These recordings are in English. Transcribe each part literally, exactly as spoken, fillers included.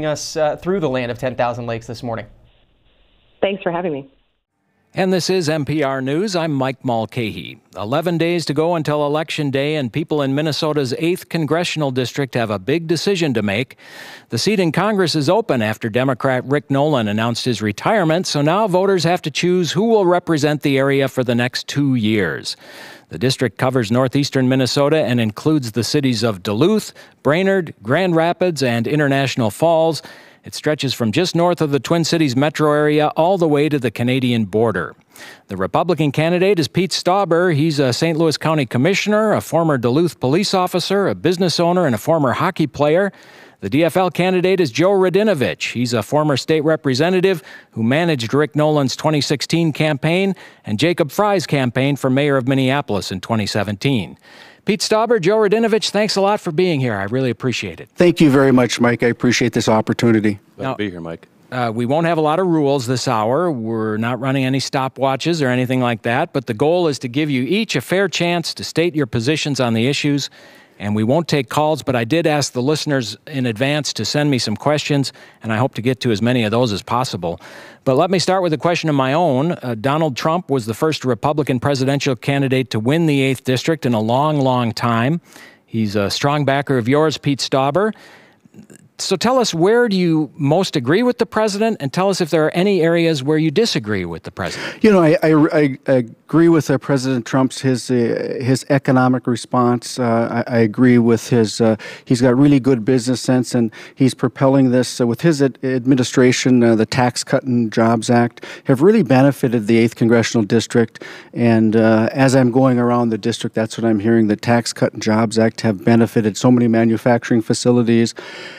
us uh, through the land of ten thousand lakes this morning. Thanks for having me. And this is N P R News. I'm Mike Mulcahy. eleven days to go until Election Day, and people in Minnesota's eighth Congressional District have a big decision to make. The seat in Congress is open after Democrat Rick Nolan announced his retirement, so now voters have to choose who will represent the area for the next two years. The district covers northeastern Minnesota and includes the cities of Duluth, Brainerd, Grand Rapids, and International Falls. It stretches from just north of the Twin Cities metro area all the way to the Canadian border. The Republican candidate is Pete Stauber. He's a Saint Louis County commissioner, a former Duluth police officer, a business owner, and a former hockey player. The D F L candidate is Joe Radinovich. He's a former state representative who managed Rick Nolan's twenty sixteen campaign and Jacob Frye's campaign for mayor of Minneapolis in twenty seventeen. Pete Stauber, Joe Radinovich, thanks a lot for being here. I really appreciate it. Thank you very much, Mike. I appreciate this opportunity. Glad now, to be here, Mike. Uh, we won't have a lot of rules this hour. We're not running any stopwatches or anything like that, but the goal is to give you each a fair chance to state your positions on the issues. And we won't take calls, but I did ask the listeners in advance to send me some questions, and I hope to get to as many of those as possible. But let me start with a question of my own. Uh, Donald Trump was the first Republican presidential candidate to win the eighth District in a long, long time. He's a strong backer of yours, Pete Stauber. So tell us, where do you most agree with the president, and tell us if there are any areas where you disagree with the president? You know, I, I, I agree with uh, President Trump's his uh, his economic response. Uh, I, I agree with his uh, he's got really good business sense, and he's propelling this uh, with his ad administration. Uh, the Tax Cut and Jobs Act have really benefited the eighth Congressional District, and uh, as I'm going around the district, that's what I'm hearing. The Tax Cut and Jobs Act have benefited so many manufacturing facilities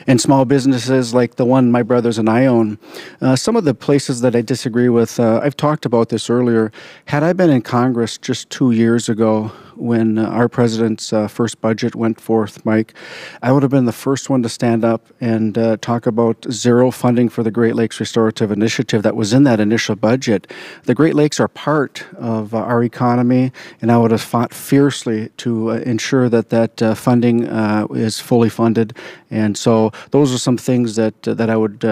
and small Small businesses like the one my brothers and I own. Uh, some of the places that I disagree with, uh, I've talked about this earlier. Had I been in Congress just two years ago when uh, our president's uh, first budget went forth, Mike, I would have been the first one to stand up and uh, talk about zero funding for the Great Lakes Restorative Initiative that was in that initial budget. The Great Lakes are part of uh, our economy, and I would have fought fiercely to uh, ensure that that uh, funding uh, is fully funded. And so those Those are some things that uh, that I would uh,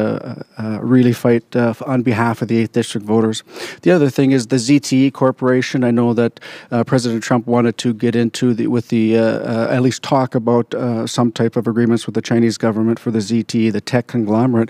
uh, really fight uh, on behalf of the eighth District voters. The other thing is the Z T E Corporation. I know that uh, President Trump wanted to get into the, with the uh, uh, at least talk about uh, some type of agreements with the Chinese government for the Z T E, the tech conglomerate.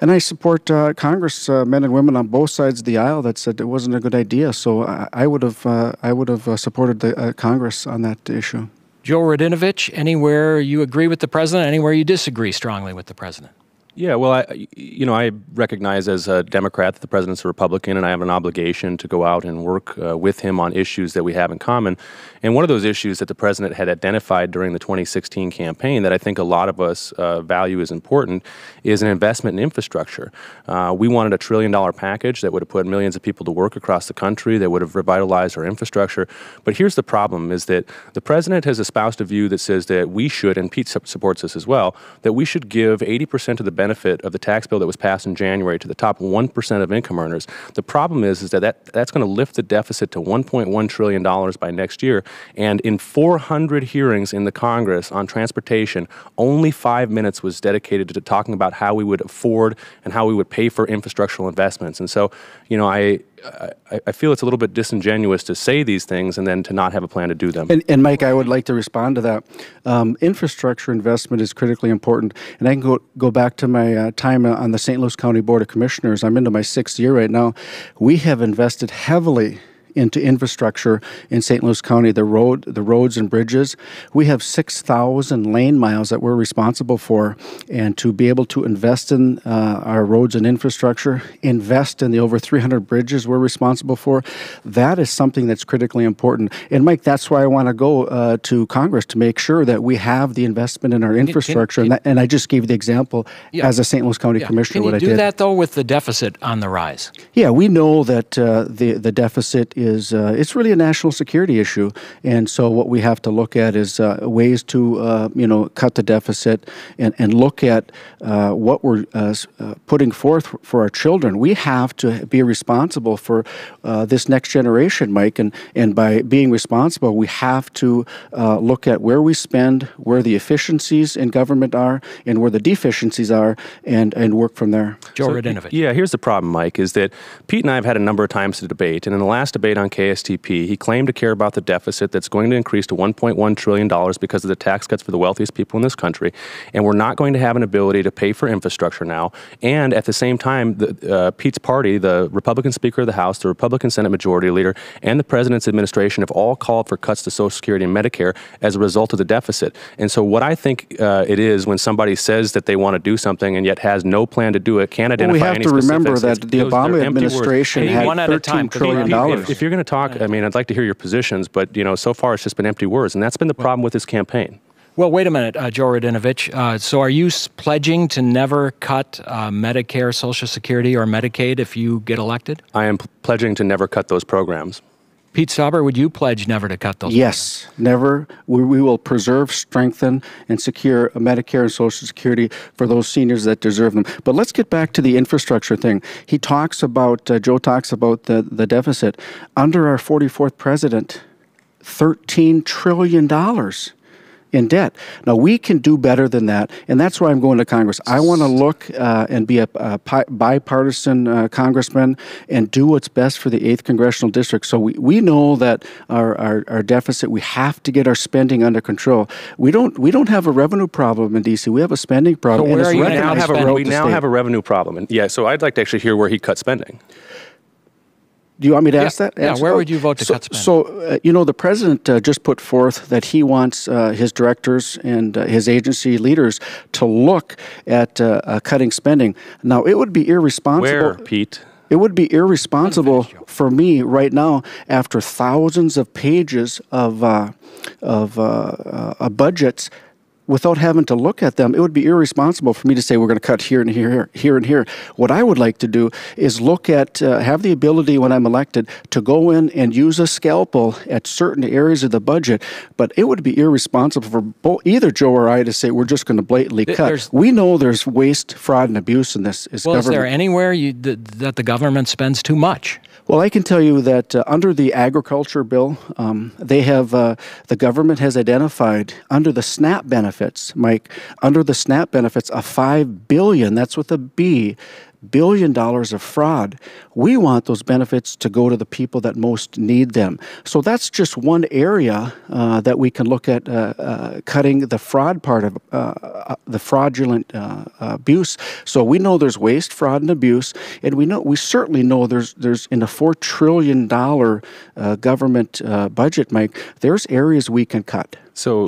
And I support uh, Congressmen uh, and women on both sides of the aisle that said it wasn't a good idea. So I, I would have uh, I would have uh, supported the uh, Congress on that issue. Joe Radinovich, anywhere you agree with the president, anywhere you disagree strongly with the president? Yeah, well, I, you know, I recognize as a Democrat that the president's a Republican, and I have an obligation to go out and work uh, with him on issues that we have in common. And one of those issues that the president had identified during the twenty sixteen campaign that I think a lot of us uh, value is important is an investment in infrastructure. Uh, we wanted a trillion dollar package that would have put millions of people to work across the country, that would have revitalized our infrastructure. But here's the problem, is that the president has espoused a view that says that we should, and Pete supports this as well, that we should give eighty percent of the benefit of the tax bill that was passed in January to the top one percent of income earners. The problem is, is that, that that's going to lift the deficit to one point one trillion dollars by next year. And in four hundred hearings in the Congress on transportation, only five minutes was dedicated to talking about how we would afford and how we would pay for infrastructural investments. And so, you know, I... I, I feel it's a little bit disingenuous to say these things and then to not have a plan to do them. And, and Mike, I would like to respond to that. Um, infrastructure investment is critically important. And I can go, go back to my uh, time on the Saint Louis County Board of Commissioners. I'm into my sixth year right now. We have invested heavily into infrastructure in Saint Louis County, the road, the roads and bridges. We have six thousand lane miles that we're responsible for, and to be able to invest in uh, our roads and infrastructure, invest in the over three hundred bridges we're responsible for, that is something that's critically important. And Mike, that's why I want to go uh, to Congress to make sure that we have the investment in our infrastructure, can, can, and, that, and I just gave the example yeah, as a Saint Louis County yeah. Commissioner. Can you what do I did. that, though, with the deficit on the rise? Yeah, we know that uh, the, the deficit is is uh, it's really a national security issue. And so what we have to look at is uh, ways to, uh, you know, cut the deficit and, and look at uh, what we're uh, uh, putting forth for our children. We have to be responsible for uh, this next generation, Mike. And, and by being responsible, we have to uh, look at where we spend, where the efficiencies in government are, and where the deficiencies are, and, and work from there. Joe so, Radinovich. Yeah, here's the problem, Mike, is that Pete and I have had a number of times to debate, and in the last debate on K S T P, he claimed to care about the deficit that's going to increase to one point one trillion dollars because of the tax cuts for the wealthiest people in this country, and we're not going to have an ability to pay for infrastructure now. And at the same time, the, uh, Pete's party, the Republican Speaker of the House, the Republican Senate Majority Leader, and the President's administration have all called for cuts to Social Security and Medicare as a result of the deficit. And so what I think uh, it is when somebody says that they want to do something and yet has no plan to do it, can't identify well, we any specifics. We have to remember that the Obama administration had thirteen trillion dollars. If, if you're going to talk, I mean, I'd like to hear your positions, but, you know, so far it's just been empty words, and that's been the problem well, with this campaign. Well, wait a minute, uh, Joe Radinovich. Uh, so are you pledging to never cut uh, Medicare, Social Security, or Medicaid if you get elected? I am pledging to never cut those programs. Pete Stauber, would you pledge never to cut those? Yes, programs? never. We, we will preserve, strengthen, and secure Medicare and Social Security for those seniors that deserve them. But let's get back to the infrastructure thing. He talks about, uh, Joe talks about the, the deficit. Under our forty-fourth president, thirteen trillion dollars. In debt. Now, we can do better than that, and that's why I'm going to Congress. I want to look uh, and be a, a bipartisan uh, congressman and do what's best for the eighth Congressional District. So we, we know that our, our, our deficit, we have to get our spending under control. We don't we don't have a revenue problem in D C. We have a spending problem. So where are you now have a, we now have a revenue problem. And yeah, so I'd like to actually hear where he cut spending. Do you want me to ask yeah. that? Ask yeah, where would you vote to so, cut spending? So, uh, you know, the president uh, just put forth that he wants uh, his directors and uh, his agency leaders to look at uh, uh, cutting spending. Now, it would be irresponsible. Where, Pete? It would be irresponsible for me right now, after thousands of pages of, uh, of uh, uh, budgets, without having to look at them, it would be irresponsible for me to say we're going to cut here and here, here and here. What I would like to do is look at, uh, have the ability when I'm elected to go in and use a scalpel at certain areas of the budget, but it would be irresponsible for both, either Joe or I to say we're just going to blatantly cut. There's, we know there's waste, fraud, and abuse in this. Well, government. Is there anywhere you, th that the government spends too much? Well, I can tell you that uh, under the agriculture bill, um, they have, uh, the government has identified under the SNAP benefits, Mike, under the SNAP benefits, a five billion dollars, that's with a B, billion dollars of fraud. We want those benefits to go to the people that most need them. So that's just one area uh, that we can look at uh, uh, cutting the fraud part of uh, uh, the fraudulent uh, abuse. So we know there's waste, fraud, and abuse, and we know we certainly know there's there's in a four trillion dollar uh, government uh, budget, Mike. There's areas we can cut. So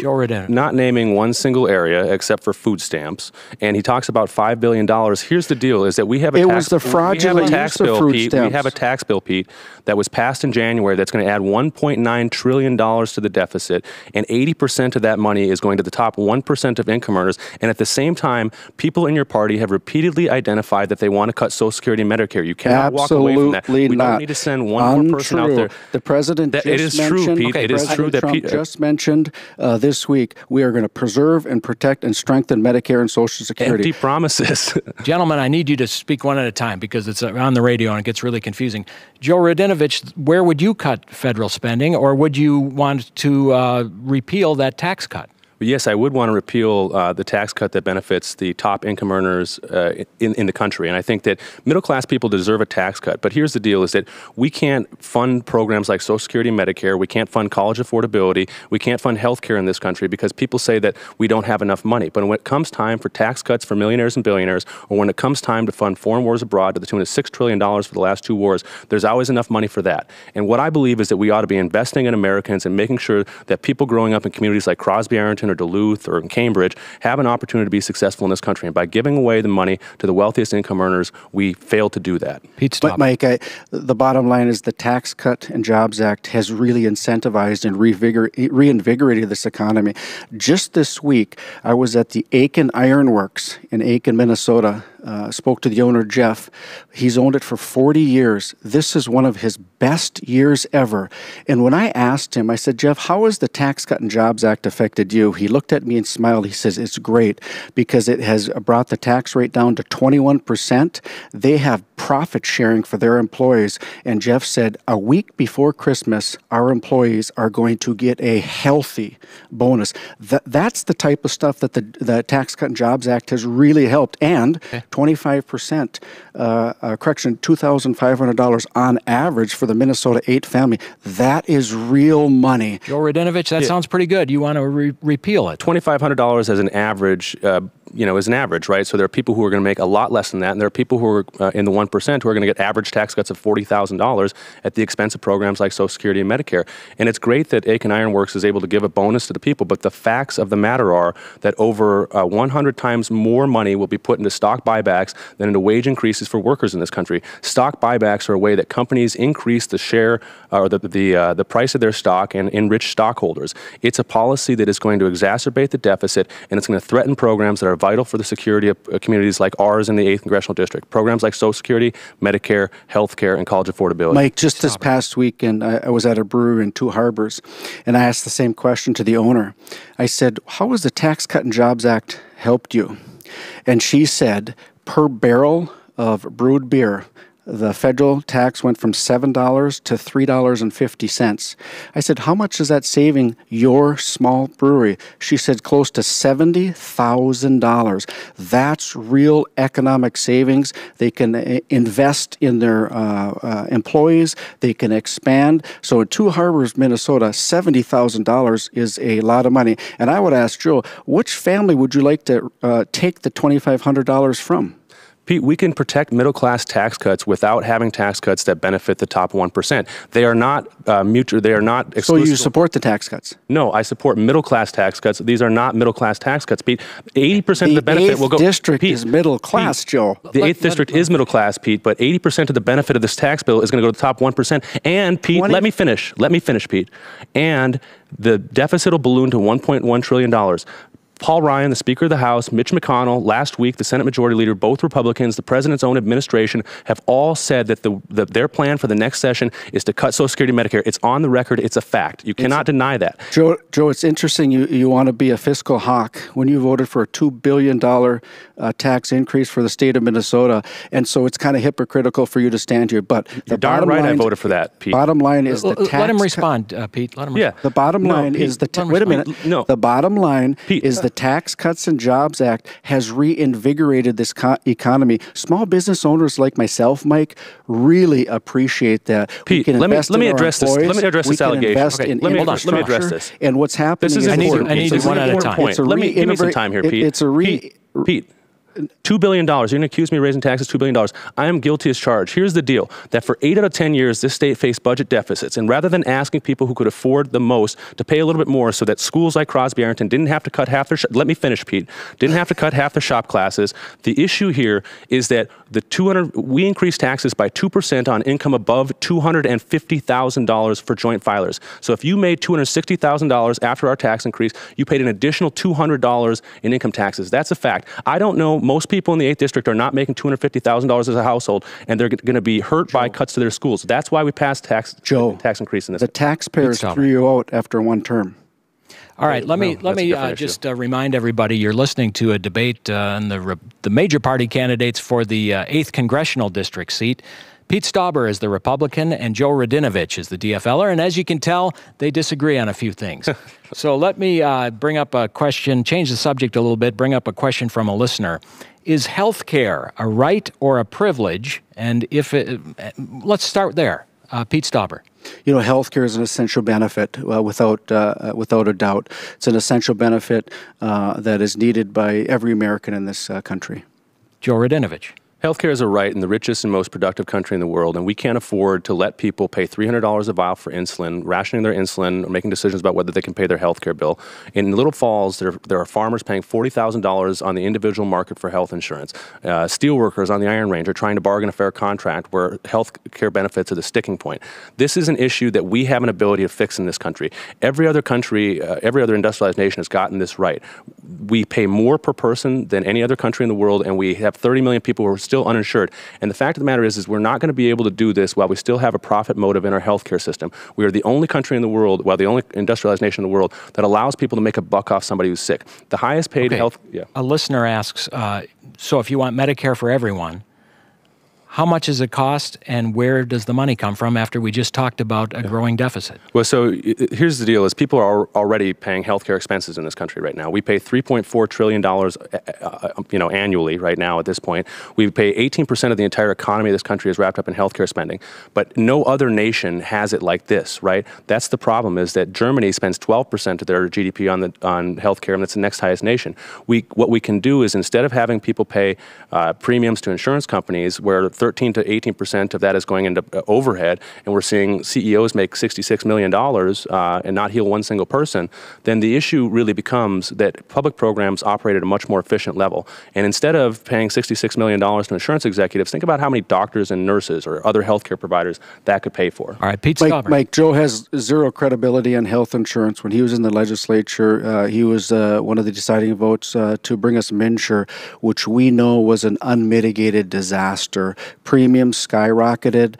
not naming one single area except for food stamps, and he talks about five billion dollars. Here's the deal: is that we have a it tax, was the fraudulent tax bill, food Pete. Stamps. We have a tax bill, Pete, that was passed in January that's going to add one point nine trillion dollars to the deficit, and eighty percent of that money is going to the top one percent of income earners. And at the same time, people in your party have repeatedly identified that they want to cut Social Security and Medicare. You cannot Absolutely walk away from that. We not. don't need to send one Untrue. more person out there. The president that, just it is mentioned, true, Pete. Okay, it is true that Trump Pete, just mentioned. Uh, this week, we are going to preserve and protect and strengthen Medicare and Social Security. Empty promises. Gentlemen, I need you to speak one at a time because it's on the radio and it gets really confusing. Joe Radinovich, where would you cut federal spending, or would you want to uh, repeal that tax cut? Yes, I would want to repeal uh, the tax cut that benefits the top income earners uh, in, in the country. And I think that middle-class people deserve a tax cut. But here's the deal is that we can't fund programs like Social Security and Medicare. We can't fund college affordability. We can't fund health care in this country because people say that we don't have enough money. But when it comes time for tax cuts for millionaires and billionaires, or when it comes time to fund foreign wars abroad to the tune of six trillion dollars for the last two wars, there's always enough money for that. And what I believe is that we ought to be investing in Americans and making sure that people growing up in communities like Crosby, Ironton, or Duluth or in Cambridge have an opportunity to be successful in this country. And by giving away the money to the wealthiest income earners, we failed to do that. Pete Stauber. But Mike, I, the bottom line is the Tax Cut and Jobs Act has really incentivized and revigor reinvigorated this economy. Just this week, I was at the Aitkin Ironworks in Aitkin, Minnesota, Uh, spoke to the owner, Jeff. He's owned it for forty years. This is one of his best years ever. And when I asked him, I said, Jeff, how has the Tax Cut and Jobs Act affected you? He looked at me and smiled. He says, it's great because it has brought the tax rate down to twenty-one percent. They have profit sharing for their employees. And Jeff said, a week before Christmas, our employees are going to get a healthy bonus. Th- that's the type of stuff that the, the Tax Cut and Jobs Act has really helped. And okay. twenty-five percent, uh, uh, correction, two thousand five hundred dollars on average for the Minnesota eight family. That is real money. Joe Radinovich, that yeah. sounds pretty good. You want to re- repeal it. twenty-five hundred dollars as an average, uh, you know, as an average, right? So there are people who are going to make a lot less than that, and there are people who are uh, in the one percent who are going to get average tax cuts of forty thousand dollars at the expense of programs like Social Security and Medicare. And it's great that Aitkin Ironworks is able to give a bonus to the people, but the facts of the matter are that over uh, one hundred times more money will be put into stock buybacks than into wage increases for workers in this country. Stock buybacks are a way that companies increase the share uh, or the the, uh, the price of their stock and enrich stockholders. It's a policy that is going to exacerbate the deficit, and it's going to threaten programs that are vital for the security of uh, communities like ours in the eighth Congressional District. Programs like Social Security, Medicare, health care, and college affordability. Mike, just this past weekend, I, I was at a brewery in Two Harbors, and I asked the same question to the owner. I said, how has the Tax Cut and Jobs Act helped you? And she said, per barrel of brewed beer, the federal tax went from seven dollars to three dollars and fifty cents. I said, how much is that saving your small brewery? She said close to seventy thousand dollars. That's real economic savings. They can invest in their uh, uh, employees. They can expand. So in Two Harbors, Minnesota, seventy thousand dollars is a lot of money. And I would ask Joe, which family would you like to uh, take the twenty-five hundred dollars from? Pete, we can protect middle-class tax cuts without having tax cuts that benefit the top one percent. They are not uh, mutual. They are not exclusive. So you support the tax cuts? No, I support middle-class tax cuts. These are not middle-class tax cuts, Pete. eighty percent of the benefit will go... The eighth district Pete, is middle-class, Joe. The eighth district is middle-class, Pete, but eighty percent of the benefit of this tax bill is going to go to the top one percent. And, Pete, twenty let me finish. Let me finish, Pete. And the deficit will balloon to one point one trillion dollars. Paul Ryan, the Speaker of the House, Mitch McConnell, last week, the Senate Majority Leader, both Republicans, the President's own administration, have all said that the, the their plan for the next session is to cut Social Security and Medicare. It's on the record. It's a fact. You cannot it's, deny that. Joe, Joe, it's interesting you, you want to be a fiscal hawk when you voted for a two billion dollars uh, tax increase for the state of Minnesota, and so it's kind of hypocritical for you to stand here. But the You're darn right line, I voted for that, Pete. Bottom line is the tax... Let him respond, uh, Pete. Let him respond. Yeah. The bottom line no, Pete, is the... Ta- wait a minute. No. The bottom line Pete, is the Tax Cuts and Jobs Act has reinvigorated this co- economy. Small business owners like myself, Mike, really appreciate that. Pete, let me let me address this. Let me address this allegation. Let me let me address this. And what's happening? This is important. I need to one at a time. Let me give me some time here, Pete. It's a re. Pete. two billion dollars. You're going to accuse me of raising taxes two billion dollars. I am guilty as charged. Here's the deal, that for eight out of ten years, this state faced budget deficits. And rather than asking people who could afford the most to pay a little bit more so that schools like Crosby, Ironton didn't have to cut half their, sh- let me finish, Pete, didn't have to cut half their shop classes. The issue here is that the two hundred, we increased taxes by two percent on income above two hundred fifty thousand dollars for joint filers. So if you made two hundred sixty thousand dollars after our tax increase, you paid an additional two hundred dollars in income taxes. That's a fact. I don't know. Most people in the eighth District are not making two hundred fifty thousand dollars as a household, and they're g- going to be hurt Joe. by cuts to their schools. That's why we passed tax Joe, tax increase in this. The taxpayers threw you out after one term. All right, let me no, let me uh, just uh, remind everybody you're listening to a debate uh, on the re- the major party candidates for the uh, eighth Congressional District seat. Pete Stauber is the Republican, and Joe Radinovich is the DFLer, and as you can tell, they disagree on a few things. So let me uh, bring up a question, change the subject a little bit, bring up a question from a listener. Is health care a right or a privilege? And if it, let's start there. Uh, Pete Stauber. You know, health care is an essential benefit, uh, without uh, without a doubt. It's an essential benefit uh, that is needed by every American in this uh, country. Joe Radinovich. Healthcare is a right in the richest and most productive country in the world, and we can't afford to let people pay three hundred dollars a vial for insulin, rationing their insulin, or making decisions about whether they can pay their healthcare bill. In Little Falls, there, there are farmers paying forty thousand dollars on the individual market for health insurance. Uh, steel workers on the Iron Range are trying to bargain a fair contract where healthcare benefits are the sticking point. This is an issue that we have an ability to fix in this country. Every other country, uh, every other industrialized nation has gotten this right. We pay more per person than any other country in the world, and we have thirty million people who are still uninsured. And the fact of the matter is, is we're not going to be able to do this while we still have a profit motive in our healthcare system. We are the only country in the world, well, the only industrialized nation in the world that allows people to make a buck off somebody who's sick. The highest paid okay. health... Yeah. A listener asks, uh, so if you want Medicare for everyone, how much does it cost, and where does the money come from after we just talked about a yeah. growing deficit? Well, so here's the deal, is people are already paying healthcare expenses in this country right now. We pay three point four trillion dollars you know, annually right now at this point. We pay eighteen percent of the entire economy of this country is wrapped up in healthcare spending, but no other nation has it like this, right? That's the problem, is that Germany spends twelve percent of their G D P on, the, on healthcare, and that's the next highest nation. We, what we can do is, instead of having people pay uh, premiums to insurance companies where thirteen to eighteen percent of that is going into overhead, and we're seeing C E Os make sixty-six million dollars uh, and not heal one single person, then the issue really becomes that public programs operate at a much more efficient level. And instead of paying sixty-six million dollars to insurance executives, think about how many doctors and nurses or other healthcare providers that could pay for. All right, Pete Stauber. Mike, Mike, Joe has zero credibility on health insurance. When he was in the legislature, uh, he was uh, one of the deciding votes uh, to bring us MNsure, which we know was an unmitigated disaster. Premiums skyrocketed.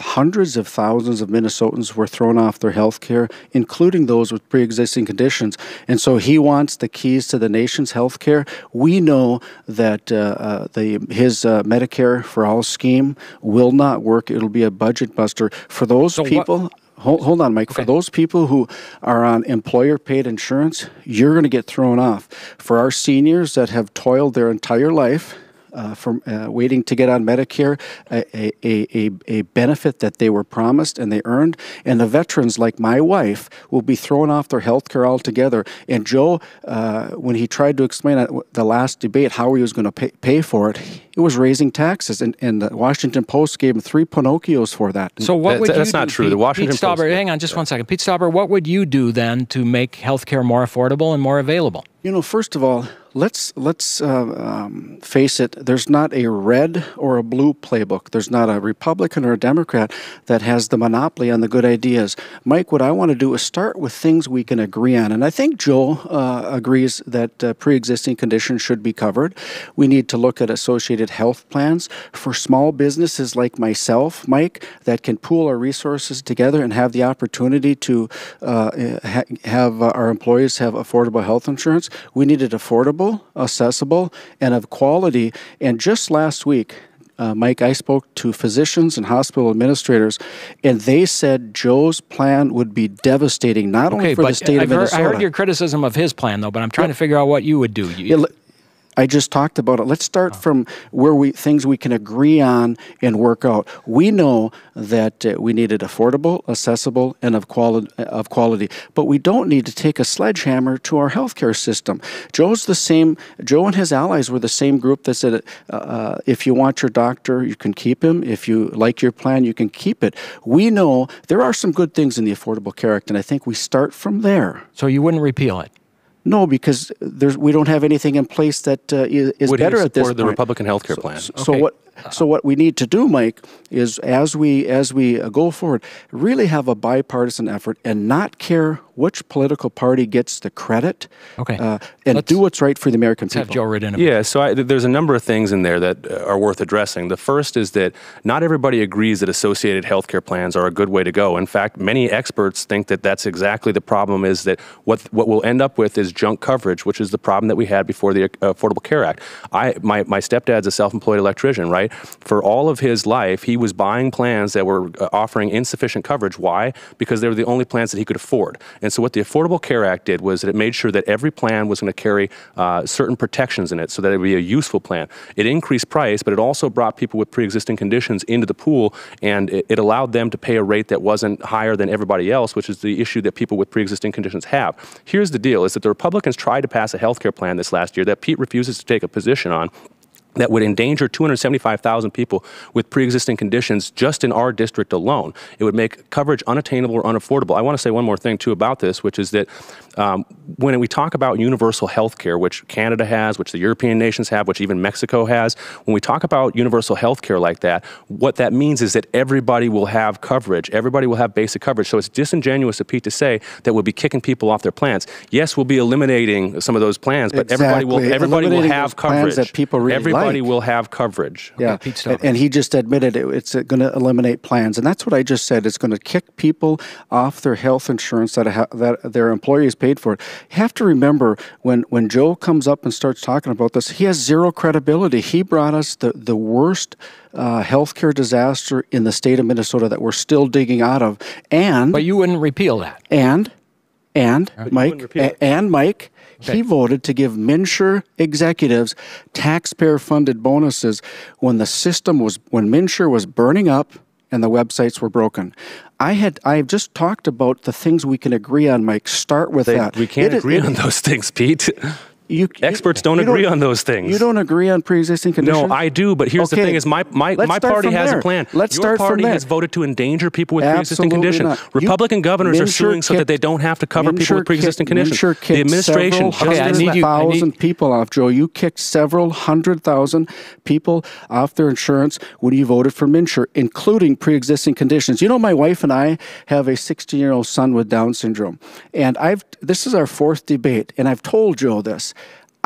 Hundreds of thousands of Minnesotans were thrown off their health care, including those with pre-existing conditions. And so he wants the keys to the nation's health care. We know that uh, uh, the, his uh, Medicare for All scheme will not work. It'll be a budget buster. For those so people... Hold, hold on, Mike. Okay. For those people who are on employer-paid insurance, you're going to get thrown off. For our seniors that have toiled their entire life... Uh, from uh, waiting to get on Medicare, a, a, a, a benefit that they were promised and they earned. And the veterans, like my wife, will be thrown off their health care altogether. And Joe, uh, when he tried to explain at the last debate how he was going to pay, pay for it, it was raising taxes. And, and the Washington Post gave him three Pinocchios for that. So what that, would that, you That's do, not true. Pete, the Washington Pete Stauber, Post, hang on just yeah. one second. Pete Stauber, what would you do then to make health care more affordable and more available? You know, first of all, let's let's uh, um, face it. There's not a red or a blue playbook. There's not a Republican or a Democrat that has the monopoly on the good ideas. Mike, what I want to do is start with things we can agree on, and I think Joe uh, agrees that uh, pre-existing conditions should be covered. We need to look at associated health plans for small businesses like myself, Mike, that can pool our resources together and have the opportunity to uh, ha have uh, our employees have affordable health insurance. We need it affordable, accessible, and of quality. And just last week, uh, Mike, I spoke to physicians and hospital administrators, and they said Joe's plan would be devastating, not okay, only for the state I've of Minnesota. Heard, I heard your criticism of his plan, though, but I'm trying yeah. to figure out what you would do. You, yeah, I just talked about it. Let's start from where we things we can agree on and work out. We know that uh, we need it affordable, accessible, and of, quali of quality. But we don't need to take a sledgehammer to our healthcare system. Joe's the same. Joe and his allies were the same group that said, uh, uh, if you want your doctor, you can keep him. If you like your plan, you can keep it. We know there are some good things in the Affordable Care Act, and I think we start from there. So you wouldn't repeal it? No, because there's, we don't have anything in place that uh, is, is better at this point. Would he support the Republican health care plan? So, so, okay. so what? So what we need to do, Mike, is as we as we go forward, really have a bipartisan effort and not care which political party gets the credit. Okay, uh, and let's do what's right for the American people. Have Joe Radinovich. Yeah, so I, there's a number of things in there that are worth addressing. The first is that not everybody agrees that associated health care plans are a good way to go. In fact, many experts think that that's exactly the problem. Is that what what we'll end up with is junk coverage, which is the problem that we had before the Affordable Care Act. I my my stepdad's a self-employed electrician, right? For all of his life, he was buying plans that were offering insufficient coverage. Why? Because they were the only plans that he could afford. And so what the Affordable Care Act did was that it made sure that every plan was going to carry uh, certain protections in it so that it would be a useful plan. It increased price, but it also brought people with pre-existing conditions into the pool, and it, it allowed them to pay a rate that wasn't higher than everybody else, which is the issue that people with pre-existing conditions have. Here's the deal, is that the Republicans tried to pass a health care plan this last year that Pete refuses to take a position on. that would endanger two hundred seventy-five thousand people with pre-existing conditions just in our district alone. It would make coverage unattainable or unaffordable. I want to say one more thing, too, about this, which is that um, when we talk about universal health care, which Canada has, which the European nations have, which even Mexico has, when we talk about universal health care like that, what that means is that everybody will have coverage. Everybody will have basic coverage. So it's disingenuous of Pete to say that we'll be kicking people off their plans. Yes, we'll be eliminating some of those plans, but exactly. everybody will everybody will have coverage. That people really everybody Everybody will have coverage. Yeah, okay, Pete and, and he just admitted it, it's going to eliminate plans, and that's what I just said. It's going to kick people off their health insurance that ha that their employees paid for. You have to remember when when Joe comes up and starts talking about this, he has zero credibility. He brought us the the worst uh, healthcare disaster in the state of Minnesota that we're still digging out of. And but you wouldn't repeal that. And and but Mike and, and Mike. Okay. He voted to give MNsure executives taxpayer-funded bonuses when the system was, when MNsure was burning up and the websites were broken. I had, I have just talked about the things we can agree on, Mike. Start with they, that. We can't it, agree it, on it, those things, Pete. You, Experts don't you agree don't, on those things. You don't agree on pre-existing conditions? No, I do, but here's okay. the thing is my, my, my party has there. a plan. Let's Your start party from there. has voted to endanger people with pre-existing conditions. Not. Republican you, governors MNsure are suing kicked, so that they don't have to cover MNsure people with pre-existing conditions. The administration just okay, need you, thousand need, people off, Joe. You kicked several hundred thousand people off their insurance when you voted for MNsure, including pre-existing conditions. You know, my wife and I have a sixteen-year-old son with Down syndrome, and I've this is our fourth debate, and I've told Joe this.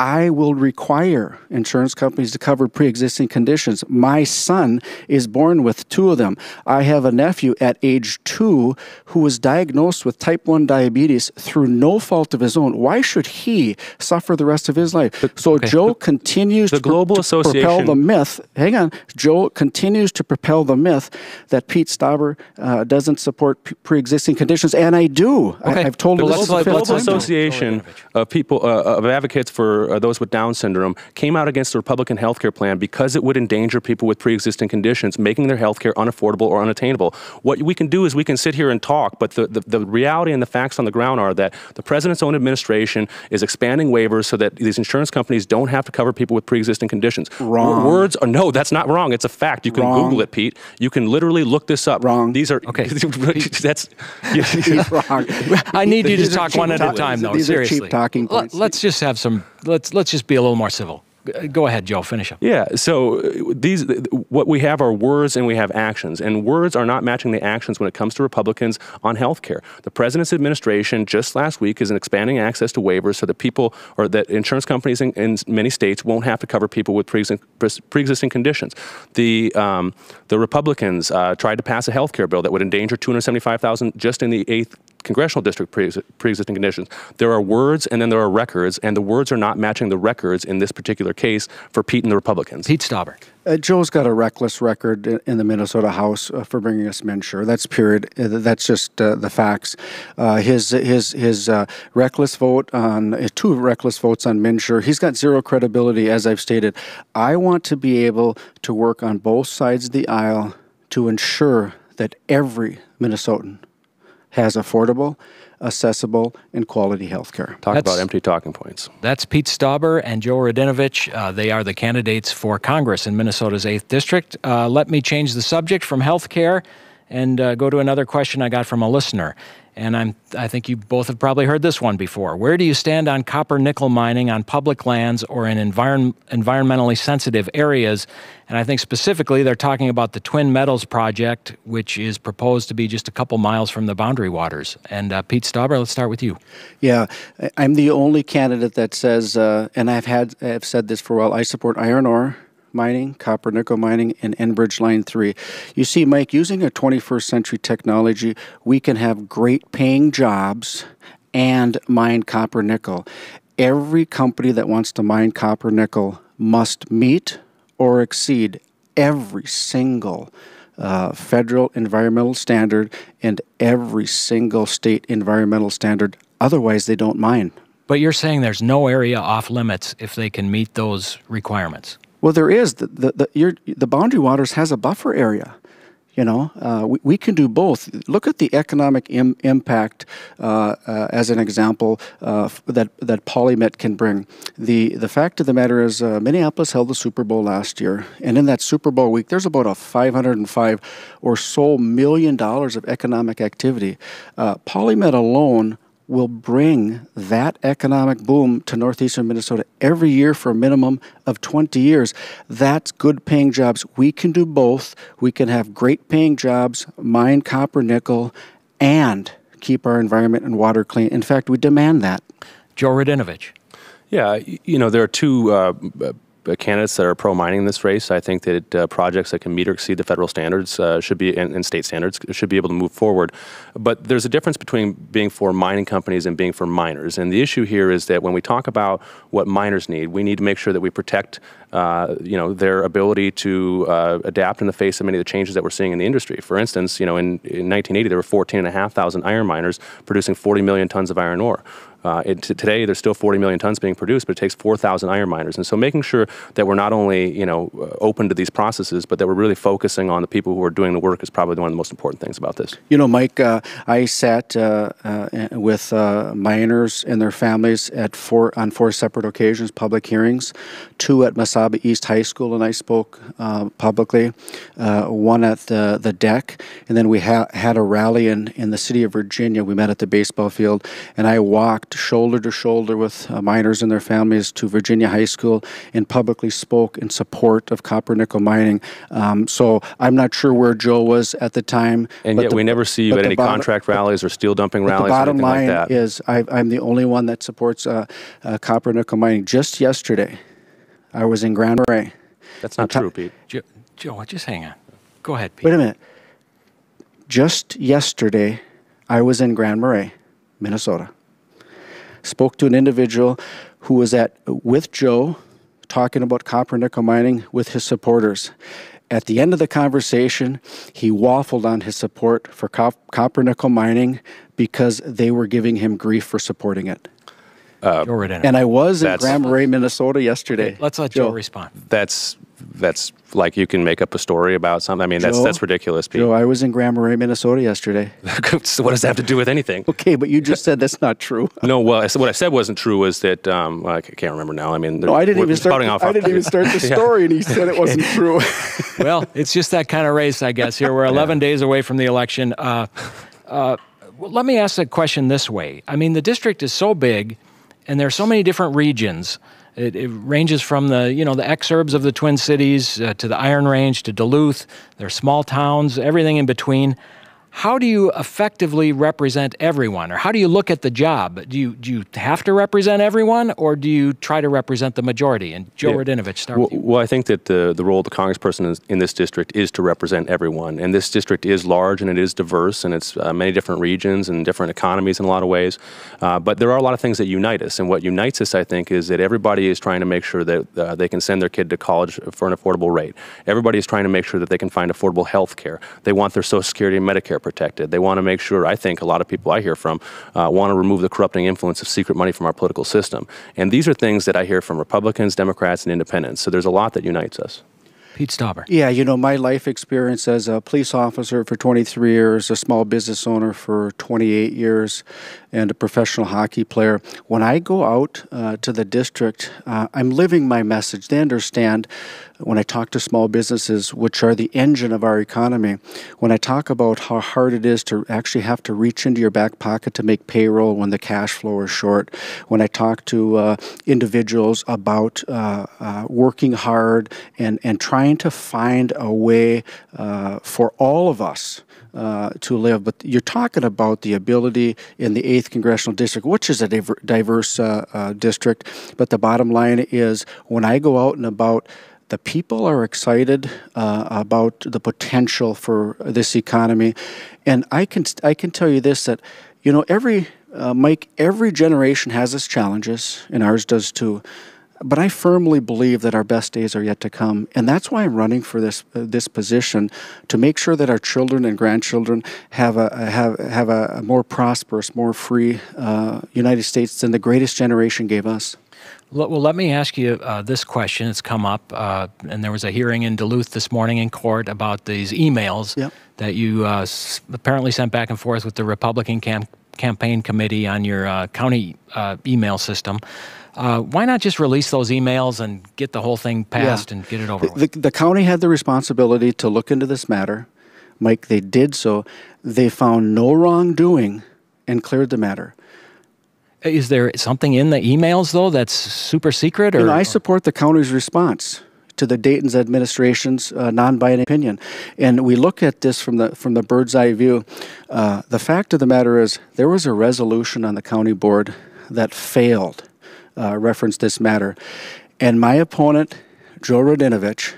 I will require insurance companies to cover pre-existing conditions. My son is born with two of them. I have a nephew at age two who was diagnosed with type one diabetes through no fault of his own. Why should he suffer the rest of his life? But, so okay. Joe but continues the to, Global to Association. propel the myth. Hang on. Joe continues to propel the myth that Pete Stauber uh, doesn't support pre-existing conditions, and I do. Okay. I, I've told the this Global, the Global Association of people uh, of advocates for those with Down syndrome came out against the Republican health care plan because it would endanger people with pre-existing conditions, making their health care unaffordable or unattainable. What we can do is we can sit here and talk, but the, the, the reality and the facts on the ground are that the president's own administration is expanding waivers so that these insurance companies don't have to cover people with pre-existing conditions. Wrong. Words are, no, that's not wrong. It's a fact. You can wrong. Google it, Pete. You can literally look this up. Wrong. These are, okay. that's, he's wrong. I need you to talk one at a time, though, seriously. These are cheap talking points. Let's just have some, let's Let's, let's just be a little more civil. Go ahead, Joe, finish up. Yeah, so these, what we have are words and we have actions, and words are not matching the actions when it comes to Republicans on health care. The president's administration just last week is expanding access to waivers so that people, or that insurance companies in, in many states won't have to cover people with pre-existing conditions. The, um, the Republicans uh, tried to pass a health care bill that would endanger two hundred seventy-five thousand just in the eighth Congressional District pre-existing conditions. There are words and then there are records, and the words are not matching the records in this particular case for Pete and the Republicans. Pete Stauber. Uh, Joe's got a reckless record in the Minnesota House uh, for bringing us MNsure. That's period. That's just uh, the facts. Uh, his his his uh, reckless vote on uh, two reckless votes on MNsure. He's got zero credibility, as I've stated. I want to be able to work on both sides of the aisle to ensure that every Minnesotan has affordable, accessible, and quality health care. Talk that's, about empty talking points. That's Pete Stauber and Joe Radinovich. Uh, they are the candidates for Congress in Minnesota's eighth District. Uh, let me change the subject from health care and uh, go to another question I got from a listener. And I'm, I think you both have probably heard this one before. Where do you stand on copper nickel mining on public lands or in environ, environmentally sensitive areas? And I think specifically they're talking about the Twin Metals Project, which is proposed to be just a couple miles from the Boundary Waters. And uh, Pete Stauber, let's start with you. Yeah, I'm the only candidate that says, uh, and I've, had, I've said this for a while, I support iron ore mining, copper nickel mining, and Enbridge Line three. You see, Mike, using a twenty-first century technology, we can have great paying jobs and mine copper nickel. Every company that wants to mine copper nickel must meet or exceed every single uh, federal environmental standard and every single state environmental standard. Otherwise, they don't mine. But you're saying there's no area off limits if they can meet those requirements? Well, there is. The, the, the, your, the Boundary Waters has a buffer area. You know, uh, we, we can do both. Look at the economic im impact uh, uh, as an example uh, that that PolyMet can bring. The the fact of the matter is, uh, Minneapolis held the Super Bowl last year, and in that Super Bowl week, there's about a five hundred five or so million dollars of economic activity. Uh, PolyMet alone will bring that economic boom to northeastern Minnesota every year for a minimum of twenty years. That's good paying jobs. We can do both. We can have great paying jobs, mine copper, nickel, and keep our environment and water clean. In fact, we demand that. Joe Radinovich. Yeah, you know, there are two uh, candidates that are pro-mining in this race. I think that uh, projects that can meet or exceed the federal standards uh, should be, and, and state standards, should be able to move forward. But there's a difference between being for mining companies and being for miners. And the issue here is that when we talk about what miners need, we need to make sure that we protect Uh, you know, their ability to uh, adapt in the face of many of the changes that we're seeing in the industry. For instance, you know, in, in nineteen eighty, there were fourteen and a half thousand iron miners producing forty million tons of iron ore. Uh, it, today, there's still forty million tons being produced, but it takes four thousand iron miners. And so making sure that we're not only, you know, open to these processes, but that we're really focusing on the people who are doing the work is probably one of the most important things about this. You know, Mike, uh, I sat uh, uh, with uh, miners and their families at four, on four separate occasions, public hearings, two at Masai East High School, and I spoke uh, publicly, uh, one at the, the D E C, and then we ha had a rally in, in the city of Virginia. We met at the baseball field, and I walked shoulder to shoulder with uh, miners and their families to Virginia High School and publicly spoke in support of copper nickel mining. Um, so I'm not sure where Joe was at the time. And but yet the, we never see you at any bottom, contract rallies or steel dumping rallies. The bottom or line like that. is I, I'm the only one that supports uh, uh, copper nickel mining. Just yesterday, I was in Grand Marais. That's not true, Pete. Joe, Joe, just hang on. Go ahead, Pete. Wait a minute. Just yesterday, I was in Grand Marais, Minnesota. Spoke to an individual who was at with Joe, talking about copper nickel mining with his supporters. At the end of the conversation, he waffled on his support for cop, copper nickel mining because they were giving him grief for supporting it. Uh, and I was in Grand Marais, Minnesota yesterday. Let's let Joe, Joe respond. That's that's like you can make up a story about something. I mean, Joe, that's that's ridiculous, Pete. Joe, I was in Grand Marais, Minnesota yesterday. So what does that have to do with anything? Okay, but you just said that's not true. No, well, what I said wasn't true was that um, I can't remember now. I mean, no, I didn't even start. The, off I didn't even start the story, yeah. And he said it wasn't true. Well, it's just that kind of race, I guess. Here we're eleven yeah. days away from the election. Uh, uh, well, let me ask the question this way. I mean, the district is so big. And there are so many different regions. It, it ranges from the, you know, the exurbs of the Twin Cities uh, to the Iron Range to Duluth. There are small towns, everything in between. How do you effectively represent everyone? Or how do you look at the job? Do you, do you have to represent everyone, or do you try to represent the majority? And Joe yeah. Radinovich, start well, with you. Well, I think that the, the role of the congressperson is, in this district is to represent everyone. And this district is large, and it is diverse, and it's uh, many different regions and different economies in a lot of ways. Uh, but there are a lot of things that unite us. And what unites us, I think, is that everybody is trying to make sure that uh, they can send their kid to college for an affordable rate. Everybody is trying to make sure that they can find affordable health care. They want their Social Security and Medicare protected. They want to make sure, I think a lot of people I hear from uh, want to remove the corrupting influence of secret money from our political system. And these are things that I hear from Republicans, Democrats, and independents. So there's a lot that unites us. Pete Stauber. Yeah, you know, my life experience as a police officer for twenty-three years, a small business owner for twenty-eight years, and a professional hockey player. When I go out uh, to the district, uh, I'm living my message. They understand when I talk to small businesses, which are the engine of our economy. When I talk about how hard it is to actually have to reach into your back pocket to make payroll when the cash flow is short. When I talk to uh, individuals about uh, uh, working hard and, and trying to find a way uh, for all of us uh, to live. But you're talking about the ability in the eighth Congressional District, which is a diver diverse uh, uh, district. But the bottom line is, when I go out and about, the people are excited uh, about the potential for this economy. And I can, I can tell you this, that, you know, every, uh, Mike, every generation has its challenges, and ours does too. But I firmly believe that our best days are yet to come, and that's why I'm running for this uh, this position, to make sure that our children and grandchildren have a have have a more prosperous, more free uh, United States than the greatest generation gave us. Well, let me ask you uh, this question. It's come up, uh, and there was a hearing in Duluth this morning in court about these emails yep. that you uh, s apparently sent back and forth with the Republican cam campaign committee on your uh, county uh, email system. Uh, why not just release those emails and get the whole thing passed yeah. and get it over the, with? The, the county had the responsibility to look into this matter. Mike, they did so. They found no wrongdoing and cleared the matter. Is there something in the emails, though, that's super secret? Or, you know, I support the county's response to the Dayton's administration's uh, non-binding opinion. And we look at this from the, from the bird's eye view. Uh, the fact of the matter is there was a resolution on the county board that failed uh, referenced this matter. And my opponent, Joe Radinovich,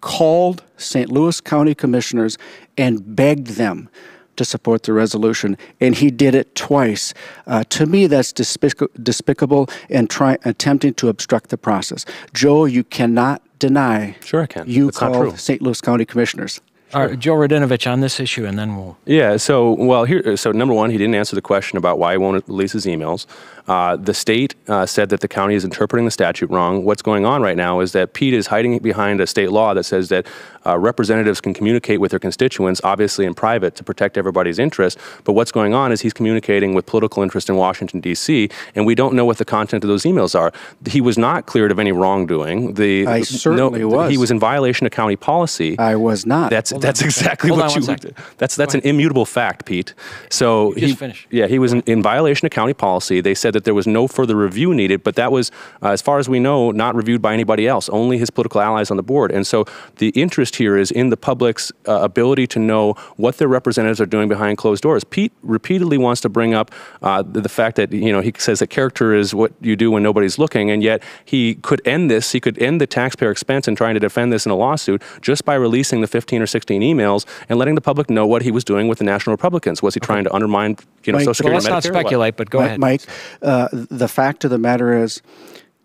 called Saint Louis County commissioners and begged them to support the resolution, and he did it twice. Uh, to me, that's despic despicable and try attempting to obstruct the process. Joe, you cannot deny. Sure, I can. You it's called Saint Louis County commissioners. Sure. All right, Joe Radinovich on this issue, and then we'll. Yeah. So, well, here. So, number one, he didn't answer the question about why he won't release his emails. Uh, the state uh, said that the county is interpreting the statute wrong. What's going on right now is that Pete is hiding behind a state law that says that uh, representatives can communicate with their constituents, obviously in private, to protect everybody's interest. But what's going on is he's communicating with political interest in Washington, D C, and we don't know what the content of those emails are. He was not cleared of any wrongdoing. The, I certainly no, was. He was in violation of county policy. I was not. That's Hold that's on. exactly Hold what you. Second. That's that's an immutable fact, Pete. So he, yeah, he was in, in violation of county policy. They said that there was no further review needed, but that was, uh, as far as we know, not reviewed by anybody else, only his political allies on the board. And so the interest here is in the public's uh, ability to know what their representatives are doing behind closed doors. Pete repeatedly wants to bring up uh, the, the fact that, you know, he says that character is what you do when nobody's looking, and yet he could end this, he could end the taxpayer expense in trying to defend this in a lawsuit just by releasing the fifteen or sixteen emails and letting the public know what he was doing with the National Republicans. Was he okay. trying to undermine, you know, Mike, Social Security? Well, let's Medicare not speculate, but go Mike, ahead. Mike, Uh, the fact of the matter is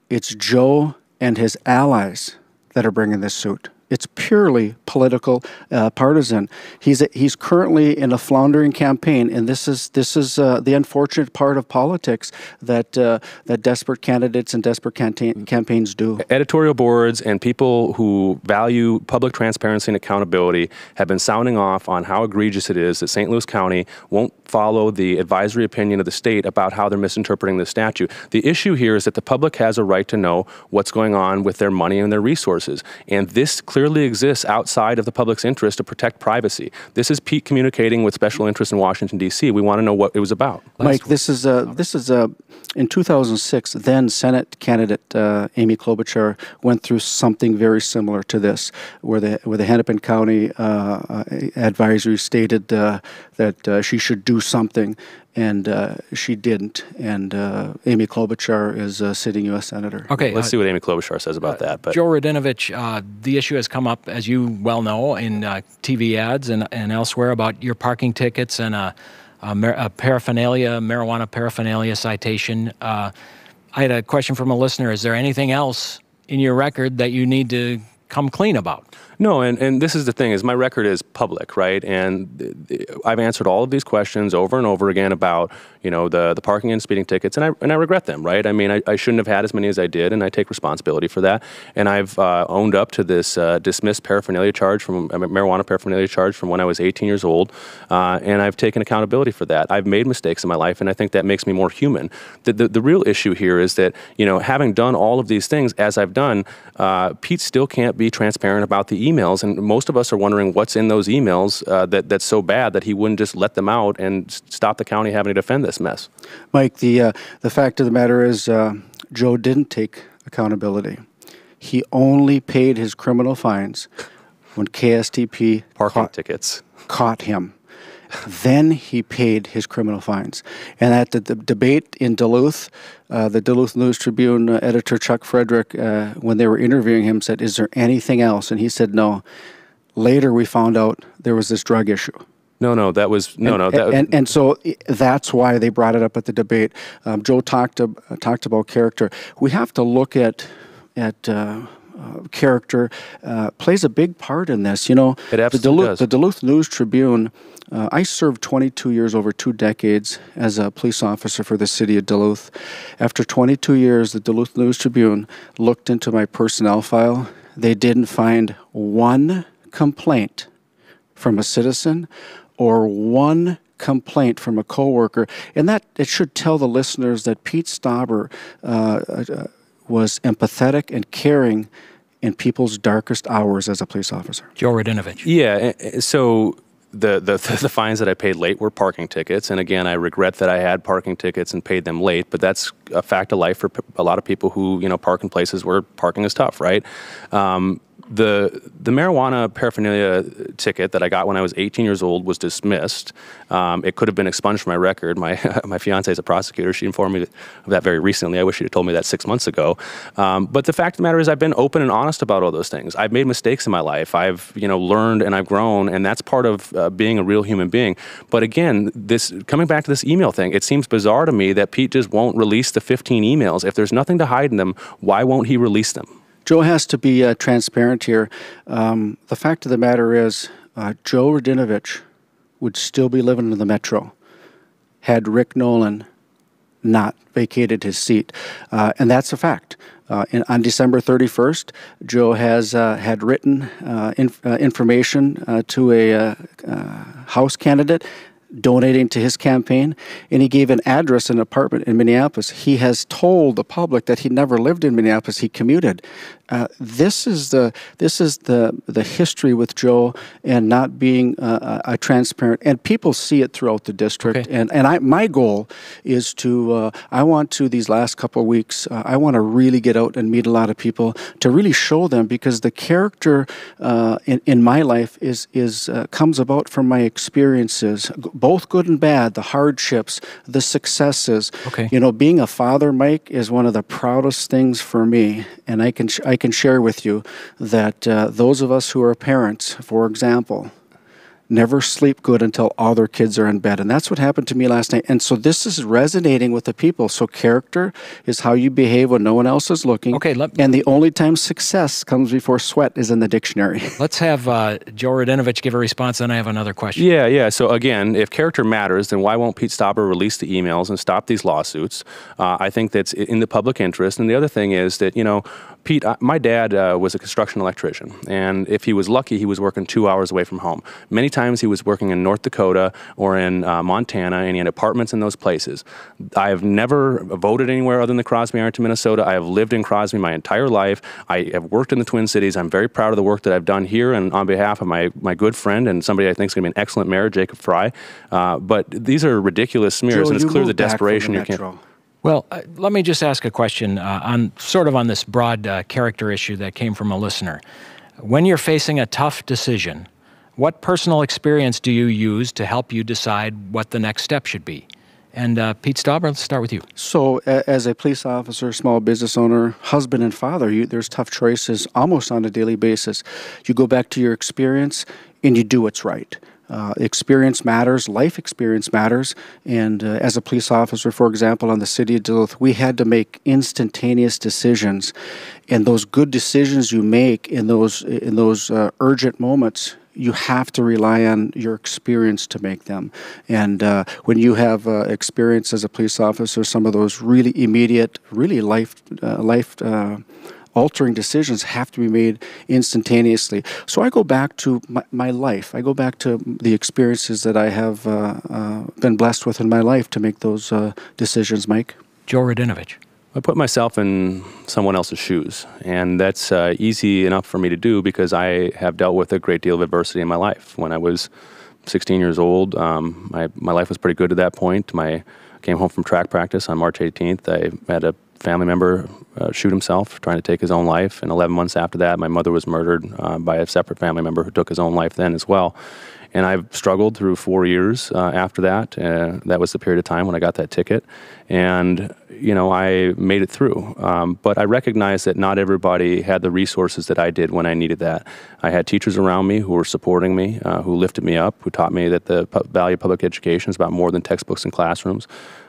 it's Joe and his allies that are bringing this suit. It's purely political, uh, partisan. He's a, he's currently in a floundering campaign, and this is this is uh, the unfortunate part of politics that uh, that desperate candidates and desperate campaigns do. Editorial boards and people who value public transparency and accountability have been sounding off on how egregious it is that Saint Louis County won't follow the advisory opinion of the state about how they're misinterpreting the statute. The issue here is that the public has a right to know what's going on with their money and their resources, and this clearly exists outside of the public's interest to protect privacy. This is Pete communicating with special interests in Washington, D C. We want to know what it was about. Mike, this is a, this is a, in two thousand six, then Senate candidate uh, Amy Klobuchar went through something very similar to this, where the where the Hennepin County uh, advisory stated uh, that uh, she should do something. And uh, she didn't. And uh, Amy Klobuchar is a sitting U S senator. Okay, let's uh, see what Amy Klobuchar says about uh, that. But Joe Radinovich, uh, the issue has come up, as you well know, in uh, T V ads and and elsewhere about your parking tickets and a, a, a paraphernalia, marijuana paraphernalia citation. Uh, I had a question from a listener: is there anything else in your record that you need to come clean about? No, and, and this is the thing, is my record is public, right? And I've answered all of these questions over and over again about, you know, the, the parking and speeding tickets, and I, and I regret them, right? I mean, I, I shouldn't have had as many as I did, and I take responsibility for that. And I've uh, owned up to this uh, dismissed paraphernalia charge, from a marijuana paraphernalia charge from when I was eighteen years old, uh, and I've taken accountability for that. I've made mistakes in my life, and I think that makes me more human. The, the, the real issue here is that, you know, having done all of these things, as I've done, uh, Pete still can't be transparent about the emails, and most of us are wondering what's in those emails uh, that, that's so bad that he wouldn't just let them out and stop the county having to defend this mess. Mike, the, uh, the fact of the matter is uh, Joe didn't take accountability. He only paid his criminal fines when K S T P parking caught, tickets caught him. Then he paid his criminal fines. And at the, the debate in Duluth, uh, the Duluth News Tribune uh, editor Chuck Frederick, uh, when they were interviewing him, said, "Is there anything else?" And he said, "No." Later, we found out there was this drug issue. No, no, that was no, and, no. That, and and so that's why they brought it up at the debate. Um, Joe talked uh, talked about character. We have to look at at. Uh, uh, character uh, plays a big part in this. You know, it absolutely the Duluth, does. The Duluth News Tribune, uh, I served twenty-two years, over two decades, as a police officer for the city of Duluth. After twenty-two years, the Duluth News Tribune looked into my personnel file. They didn't find one complaint from a citizen or one complaint from a coworker, and that it should tell the listeners that Pete Stauber uh, uh, was empathetic and caring in people's darkest hours as a police officer. Joe Radinovich. Yeah, so the, the the fines that I paid late were parking tickets, and again, I regret that I had parking tickets and paid them late, but that's a fact of life for a lot of people who, you know, park in places where parking is tough, right? Um, The, the marijuana paraphernalia ticket that I got when I was eighteen years old was dismissed. Um, it could have been expunged from my record. My, my fiance is a prosecutor. She informed me of that very recently. I wish she had told me that six months ago. Um, but the fact of the matter is I've been open and honest about all those things. I've made mistakes in my life. I've, you know, learned and I've grown, and that's part of uh, being a real human being. But again, this, coming back to this email thing, it seems bizarre to me that Pete just won't release the fifteen emails. If there's nothing to hide in them, why won't he release them? Joe has to be uh, transparent here. Um, the fact of the matter is uh, Joe Radinovich would still be living in the metro had Rick Nolan not vacated his seat. Uh, and that's a fact. Uh, in, on December thirty-first, Joe has uh, had written uh, inf uh, information uh, to a uh, uh, House candidate donating to his campaign, and he gave an address, an apartment in Minneapolis. He has told the public that he never lived in Minneapolis, he commuted. Uh, this is the this is the the history with Joe and not being uh, a transparent, and people see it throughout the district. Okay. And and I my goal is to uh, I want to these last couple of weeks uh, I want to really get out and meet a lot of people to really show them, because the character uh, in in my life is is uh, comes about from my experiences, both good and bad, the hardships, the successes. Okay. You know, being a father, Mike, is one of the proudest things for me, and I can sh I I can share with you that uh, those of us who are parents, for example, never sleep good until all their kids are in bed. And that's what happened to me last night. And so this is resonating with the people. So character is how you behave when no one else is looking. Okay, let, and the only time success comes before sweat is in the dictionary. Let's have uh, Joe Radinovich give a response, then I have another question. Yeah, yeah. So again, if character matters, then why won't Pete Stauber release the emails and stop these lawsuits? Uh, I think that's in the public interest. And the other thing is that, you know, Pete, my dad uh, was a construction electrician, and if he was lucky, he was working two hours away from home. Many times he was working in North Dakota or in uh, Montana, and he had apartments in those places. I have never voted anywhere other than the Crosby, Ironton, Minnesota. I have lived in Crosby my entire life. I have worked in the Twin Cities. I'm very proud of the work that I've done here, and on behalf of my, my good friend and somebody I think is going to be an excellent mayor, Jacob Fry. Uh, but these are ridiculous smears, Joe, and it's clear the desperation you can't. Well, uh, let me just ask a question uh, on sort of on this broad uh, character issue that came from a listener. When you're facing a tough decision, what personal experience do you use to help you decide what the next step should be? And uh, Pete Stauber, let's start with you. So as a police officer, small business owner, husband and father, you, there's tough choices almost on a daily basis. You go back to your experience and you do what's right. Uh, experience matters, life experience matters, and uh, as a police officer, for example, on the city of Duluth, we had to make instantaneous decisions, and those good decisions you make in those, in those uh, urgent moments, you have to rely on your experience to make them. And uh, when you have uh, experience as a police officer, some of those really immediate, really life, uh, life uh, altering decisions have to be made instantaneously. So I go back to my, my life. I go back to the experiences that I have uh, uh, been blessed with in my life to make those uh, decisions, Mike. Joe Radinovich. I put myself in someone else's shoes, and that's uh, easy enough for me to do because I have dealt with a great deal of adversity in my life. When I was sixteen years old, um, my, my life was pretty good at that point. My, I came home from track practice on March eighteenth. I had a family member uh, shoot himself, trying to take his own life. And eleven months after that, my mother was murdered uh, by a separate family member who took his own life then as well. And I've struggled through four years uh, after that. Uh, that was the period of time when I got that ticket. And, you know, I made it through. Um, but I recognize that not everybody had the resources that I did when I needed that. I had teachers around me who were supporting me, uh, who lifted me up, who taught me that the value of public education is about more than textbooks and classrooms.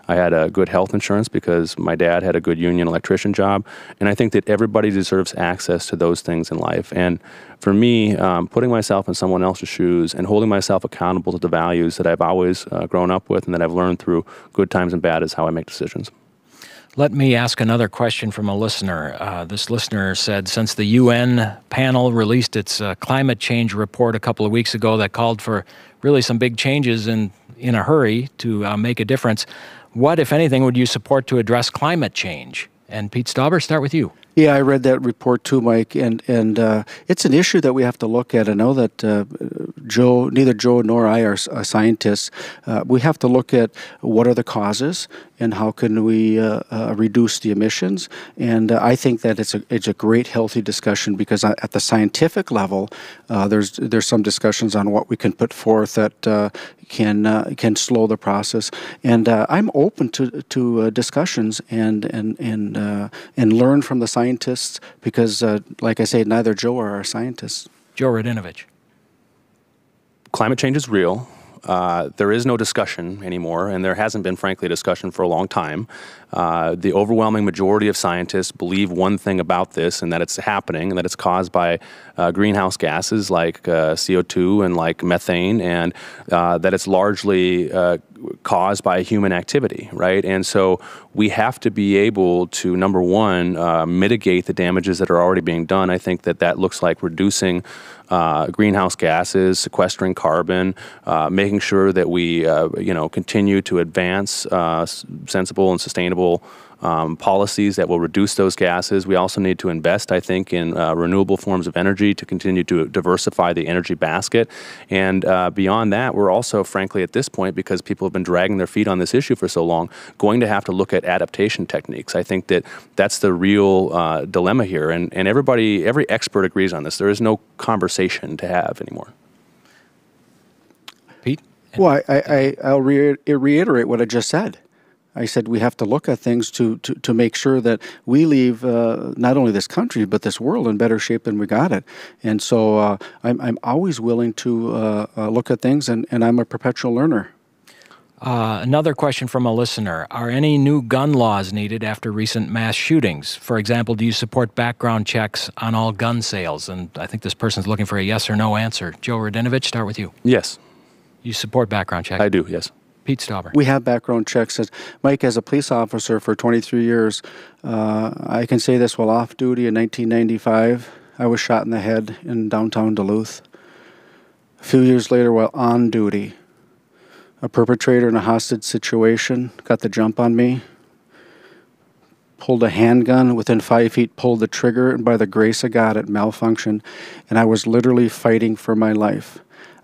I had a good health insurance because my dad had a good union electrician job. And I think that everybody deserves access to those things in life. And for me, um, putting myself in someone else's shoes and holding myself accountable to the values that I've always uh, grown up with and that I've learned through good times and bad is how I make decisions. Let me ask another question from a listener. Uh, this listener said, since the U N panel released its uh, climate change report a couple of weeks ago that called for really some big changes in, in a hurry to uh, make a difference, what, if anything, would you support to address climate change? And Pete Stauber, start with you. Yeah, I read that report too, Mike, and and uh, it's an issue that we have to look at. I know that uh, Joe, neither Joe nor I are, are scientists. Uh, we have to look at what are the causes and how can we uh, uh, reduce the emissions. And uh, I think that it's a it's a great healthy discussion because at the scientific level, uh, there's there's some discussions on what we can put forth that uh, can uh, can slow the process. And uh, I'm open to to uh, discussions and and and uh, and learn from the scientists. Scientists, because, uh, like I say, neither Joe or I are scientists. Joe Radinovich. Climate change is real. Uh, there is no discussion anymore, and there hasn't been, frankly, a discussion for a long time. Uh, the overwhelming majority of scientists believe one thing about this, and that it's happening, and that it's caused by uh, greenhouse gases like uh, C O two and like methane, and uh, that it's largely uh, caused by human activity, right? And so we have to be able to, number one, uh, mitigate the damages that are already being done. I think that that looks like reducing Uh, greenhouse gases, sequestering carbon, uh, making sure that we, uh, you know, continue to advance uh, sensible and sustainable Um, policies that will reduce those gases. We also need to invest, I think, in uh, renewable forms of energy to continue to diversify the energy basket. And uh, beyond that, we're also, frankly, at this point, because people have been dragging their feet on this issue for so long, going to have to look at adaptation techniques. I think that that's the real uh, dilemma here. And, and everybody, every expert agrees on this. There is no conversation to have anymore. Pete? Well, I, I, I'll re- reiterate what I just said. I said we have to look at things to, to, to make sure that we leave uh, not only this country but this world in better shape than we got it. And so uh, I'm, I'm always willing to uh, uh, look at things, and, and I'm a perpetual learner. Uh, another question from a listener. Are any new gun laws needed after recent mass shootings? For example, do you support background checks on all gun sales? And I think this person's looking for a yes or no answer. Joe Radinovich, start with you. Yes. You support background checks? I do, yes. Pete Stauber. We have background checks. Mike, as a police officer for twenty-three years, uh, I can say this while off duty in nineteen ninety-five, I was shot in the head in downtown Duluth. A few years later, while on duty, a perpetrator in a hostage situation got the jump on me, pulled a handgun within five feet, pulled the trigger, and by the grace of God, it malfunctioned, and I was literally fighting for my life.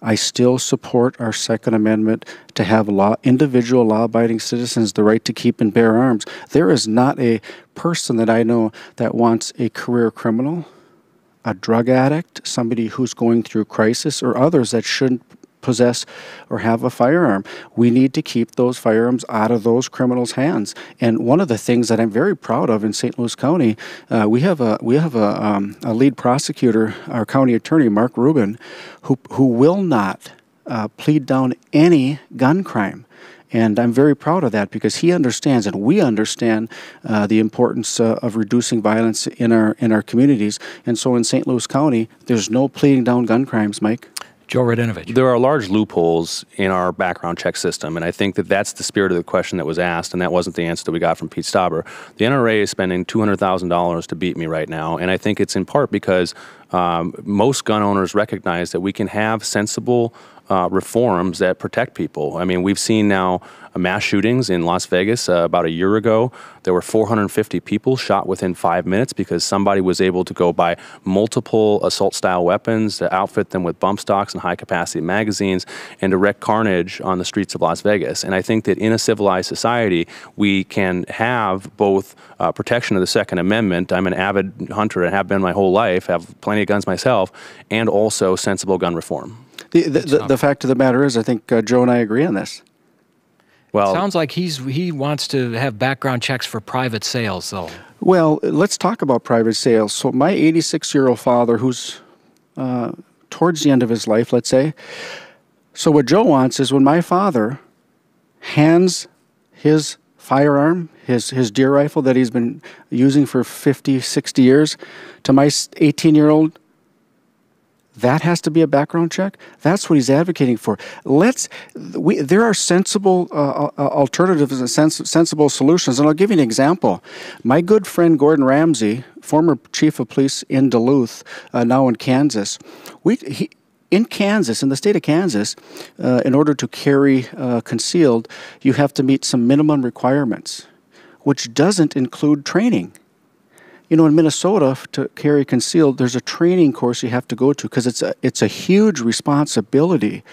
I still support our Second Amendment to have law, individual law-abiding citizens the right to keep and bear arms. There is not a person that I know that wants a career criminal, a drug addict, somebody who's going through crisis, or others that shouldn't possess or have a firearm. We need to keep those firearms out of those criminals' hands. And one of the things that I'm very proud of in Saint Louis County, uh, we have a we have a, um, a lead prosecutor, our county attorney, Mark Rubin, who who will not uh, plead down any gun crime. And I'm very proud of that because he understands, and we understand, uh, the importance uh, of reducing violence in our in our communities. And so in Saint Louis County, there's no pleading down gun crimes, Mike. Joe Radinovich. There are large loopholes in our background check system, and I think that that's the spirit of the question that was asked, and that wasn't the answer that we got from Pete Stauber. The N R A is spending two hundred thousand dollars to beat me right now, and I think it's in part because um, most gun owners recognize that we can have sensible Uh, reforms that protect people. I mean, we've seen now uh, mass shootings in Las Vegas uh, about a year ago. There were four hundred fifty people shot within five minutes because somebody was able to go buy multiple assault-style weapons, to outfit them with bump stocks and high-capacity magazines, and to wreak carnage on the streets of Las Vegas. And I think that in a civilized society, we can have both uh, protection of the Second Amendment — I'm an avid hunter and have been my whole life, have plenty of guns myself — and also sensible gun reform. The, the, the, the fact of the matter is, I think uh, Joe and I agree on this. Well, it sounds like he's he wants to have background checks for private sales, though. Well, let's talk about private sales. So my eighty-six-year-old father, who's uh, towards the end of his life, let's say. So what Joe wants is when my father hands his firearm, his, his deer rifle that he's been using for fifty, sixty years, to my eighteen-year-old, that has to be a background check. That's what he's advocating for. Let's. We, there are sensible uh, alternatives and sens sensible solutions. And I'll give you an example. My good friend Gordon Ramsay, former chief of police in Duluth, uh, now in Kansas, we he, in Kansas, in the state of Kansas, uh, in order to carry uh, concealed, you have to meet some minimum requirements, which doesn't include training. You know, in Minnesota, to carry concealed, there's a training course you have to go to because it's a, it's a huge responsibility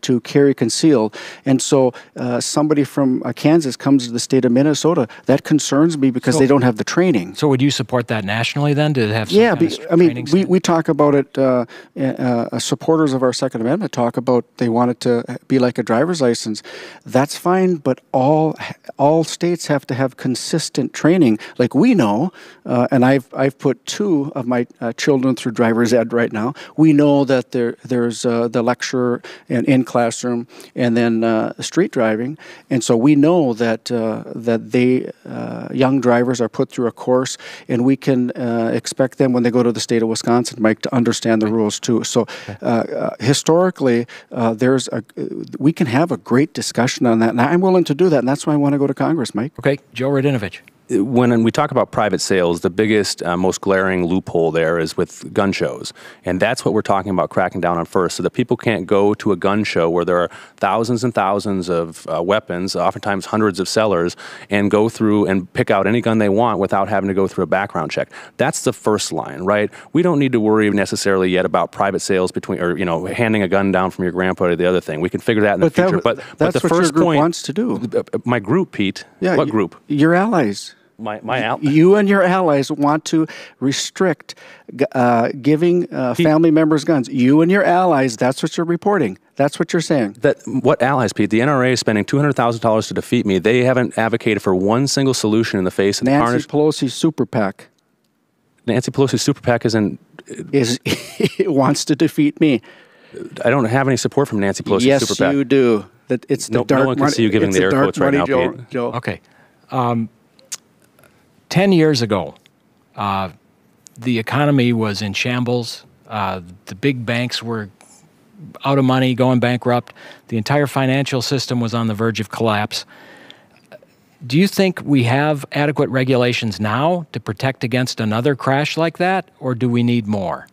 to carry concealed. And so uh, somebody from uh, Kansas comes to the state of Minnesota. That concerns me because so, they don't have the training. So would you support that nationally then, to have some yeah, kind of I mean, we, we talk about it, uh, uh, supporters of our Second Amendment talk about they want it to be like a driver's license. That's fine, but all all states have to have consistent training. Like we know, uh, and I've, I've put two of my uh, children through driver's ed right now, we know that there there's uh, the lecture and in classroom and then uh, street driving, and so we know that uh, that they uh, young drivers are put through a course, and we can uh, expect them when they go to the state of Wisconsin, Mike, to understand the rules too. So uh, uh, historically, uh, there's a we can have a great discussion on that, and I'm willing to do that, and that's why I want to go to Congress, Mike. Okay, Joe Radinovich. When we talk about private sales, the biggest, uh, most glaring loophole there is with gun shows. And that's what we're talking about cracking down on first, so that people can't go to a gun show where there are thousands and thousands of uh, weapons, oftentimes hundreds of sellers, and go through and pick out any gun they want without having to go through a background check. That's the first line, right? We don't need to worry necessarily yet about private sales between, or, you know, handing a gun down from your grandpa to the other thing. We can figure that in but the that, future. But, that's but the what first your group point, wants to do. My group, Pete, yeah, what group? Your allies. My, my al you and your allies want to restrict uh, giving uh, family members guns. You and your allies, that's what you're reporting. That's what you're saying. That, what allies, Pete? The N R A is spending two hundred thousand dollars to defeat me. They haven't advocated for one single solution in the face of Nancy the carnage. Pelosi's super PAC. Nancy Pelosi's super PAC is in... Is, it wants to defeat me. I don't have any support from Nancy Pelosi's yes, super PAC. Yes, you do. That it's the no, dark no one can money. See you giving it's the air quotes right now, Joe, Pete. Joe. Okay. Um, Ten years ago, uh, the economy was in shambles. Uh, the big banks were out of money, going bankrupt. The entire financial system was on the verge of collapse. Do you think we have adequate regulations now to protect against another crash like that, or do we need more?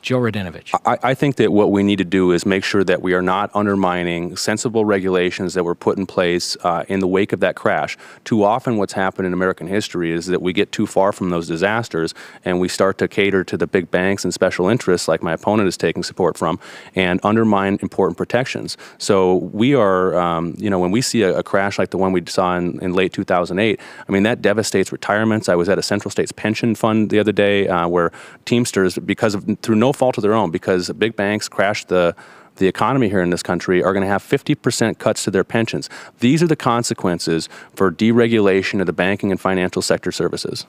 Joe Radinovich. I, I think that what we need to do is make sure that we are not undermining sensible regulations that were put in place uh, in the wake of that crash. Too often what's happened in American history is that we get too far from those disasters and we start to cater to the big banks and special interests like my opponent is taking support from and undermine important protections. So we are, um, you know, when we see a, a crash like the one we saw in, in late two thousand eight, I mean, that devastates retirements. I was at a Central States pension fund the other day uh, where Teamsters, because of, through no No fault of their own, because big banks crashed the the economy here in this country, are going to have fifty percent cuts to their pensions. These are the consequences for deregulation of the banking and financial sector services.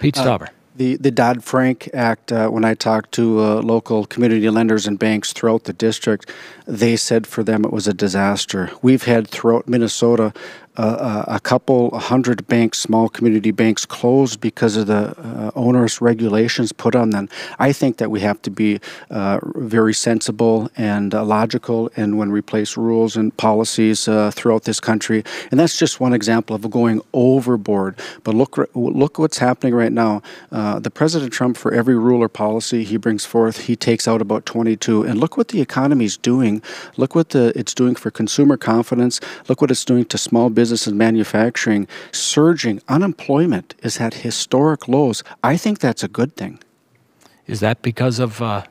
Pete Stauber. Uh, the the Dodd-Frank Act, uh, when I talked to uh, local community lenders and banks throughout the district, they said for them it was a disaster. We've had throughout Minnesota Uh, a couple hundred banks, small community banks, closed because of the uh, onerous regulations put on them. I think that we have to be uh, very sensible and uh, logical, and when we place rules and policies uh, throughout this country. And that's just one example of going overboard. But look, look what's happening right now. Uh, the President Trump, for every rule or policy he brings forth, he takes out about twenty-two. And look what the economy's doing. Look what the, it's doing for consumer confidence. Look what it's doing to small business. Business and manufacturing surging. Unemployment is at historic lows. I think that's a good thing. Is that because of uh,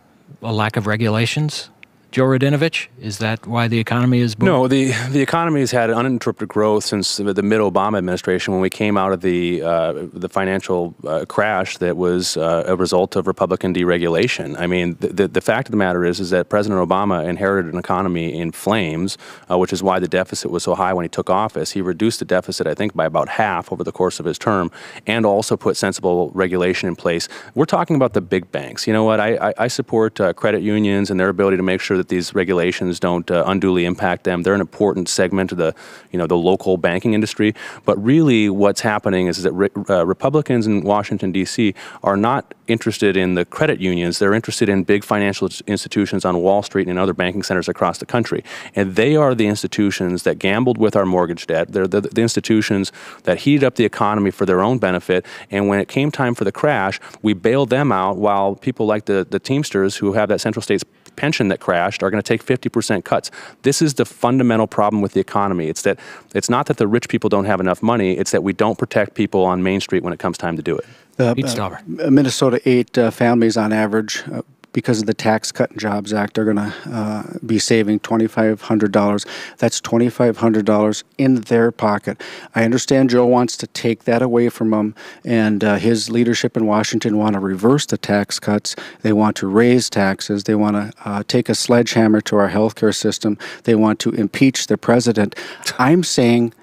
a lack of regulations? Joe Radinovich, is that why the economy is booming? No, the, the economy has had uninterrupted growth since the mid-Obama administration, when we came out of the, uh, the financial uh, crash that was uh, a result of Republican deregulation. I mean, the, the, the fact of the matter is, is that President Obama inherited an economy in flames, uh, which is why the deficit was so high when he took office. He reduced the deficit, I think, by about half over the course of his term, and also put sensible regulation in place. We're talking about the big banks. You know what? I, I, I support uh, credit unions and their ability to make sure that these regulations don't uh, unduly impact them. They're an important segment of the, you know, the local banking industry. But really what's happening is, is that re uh, Republicans in Washington, D C are not interested in the credit unions. They're interested in big financial institutions on Wall Street and in other banking centers across the country. And they are the institutions that gambled with our mortgage debt. They're the, the institutions that heated up the economy for their own benefit. And when it came time for the crash, we bailed them out while people like the, the Teamsters, who have that Central States pension that crashed, are going to take fifty percent cuts. This is the fundamental problem with the economy. It's that it's not that the rich people don't have enough money, it's that we don't protect people on Main Street when it comes time to do it. Uh, Pete Stauber. Uh, Minnesota eight uh, families on average, uh, because of the Tax Cut and Jobs Act, are going to uh, be saving twenty-five hundred dollars. That's twenty-five hundred dollars in their pocket. I understand Joe wants to take that away from them, and uh, his leadership in Washington want to reverse the tax cuts. They want to raise taxes. They want to uh, take a sledgehammer to our healthcare system. They want to impeach the president. I'm saying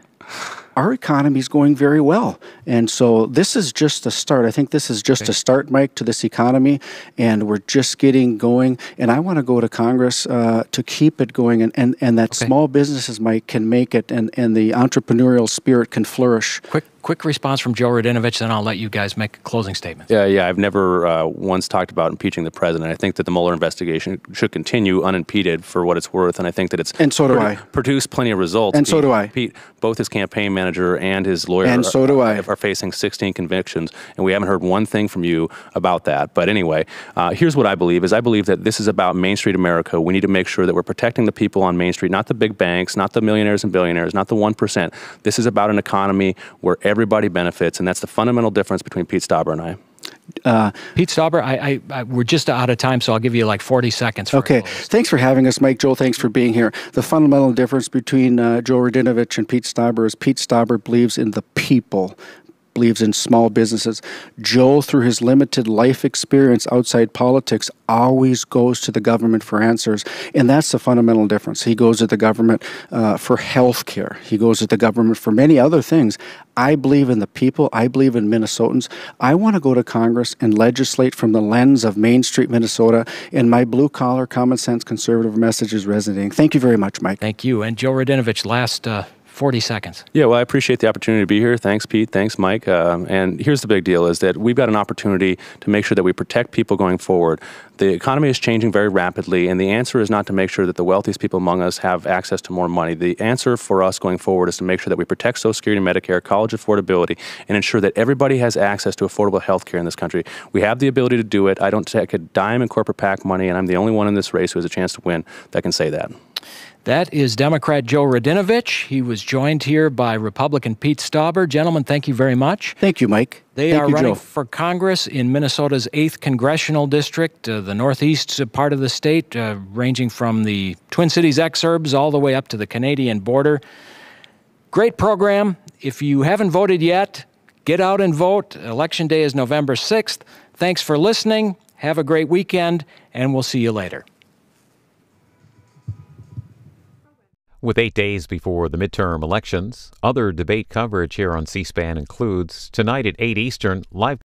our economy is going very well. And so this is just a start. I think this is just okay. a start, Mike, to this economy. And we're just getting going. And I want to go to Congress uh, to keep it going. And, and, and that okay. small businesses, Mike, can make it, and, and the entrepreneurial spirit can flourish. Quick. Quick response from Joe Radinovich, then I'll let you guys make closing statements. Yeah, yeah, I've never uh, once talked about impeaching the president. I think that the Mueller investigation should continue unimpeded for what it's worth, and I think that it's and so do I produced plenty of results. And Pete, so do I. Pete, both his campaign manager and his lawyer and so do I. are facing sixteen convictions, and we haven't heard one thing from you about that. But anyway, uh, here's what I believe: is I believe that this is about Main Street America. We need to make sure that we're protecting the people on Main Street, not the big banks, not the millionaires and billionaires, not the one percent. This is about an economy where every Everybody benefits, and that's the fundamental difference between Pete Stauber and I. Uh, Pete Stauber, I, I, I, we're just out of time, so I'll give you like forty seconds. For okay. Thanks for having us, Mike. Joel, thanks for being here. The fundamental difference between uh, Joe Radinovich and Pete Stauber is Pete Stauber believes in the people, believes in small businesses. Joe, through his limited life experience outside politics, always goes to the government for answers, and that's the fundamental difference. He goes to the government uh, for health care. He goes to the government for many other things. I believe in the people. I believe in Minnesotans. I want to go to Congress and legislate from the lens of Main Street, Minnesota, and my blue-collar, common-sense, conservative message is resonating. Thank you very much, Mike. Thank you. And Joe Radinovich, last uh forty seconds. Yeah, well, I appreciate the opportunity to be here. Thanks, Pete. Thanks, Mike. Um, and here's the big deal, is that we've got an opportunity to make sure that we protect people going forward. The economy is changing very rapidly, and the answer is not to make sure that the wealthiest people among us have access to more money. The answer for us going forward is to make sure that we protect Social Security and Medicare, college affordability, and ensure that everybody has access to affordable health care in this country. We have the ability to do it. I don't take a dime in corporate PAC money, and I'm the only one in this race who has a chance to win that can say that. That is Democrat Joe Radinovich. He was joined here by Republican Pete Stauber. Gentlemen, thank you very much. Thank you, Mike. They thank are you, running Joe. for Congress in Minnesota's eighth Congressional District, uh, the northeast part of the state, uh, ranging from the Twin Cities exurbs all the way up to the Canadian border. Great program. If you haven't voted yet, get out and vote. Election day is November sixth. Thanks for listening. Have a great weekend, and we'll see you later. With eight days before the midterm elections, other debate coverage here on C-SPAN includes, tonight at eight Eastern, live